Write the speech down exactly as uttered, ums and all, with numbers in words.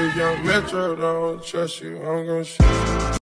If young Metro don't trust you, I'm gon' shoot you.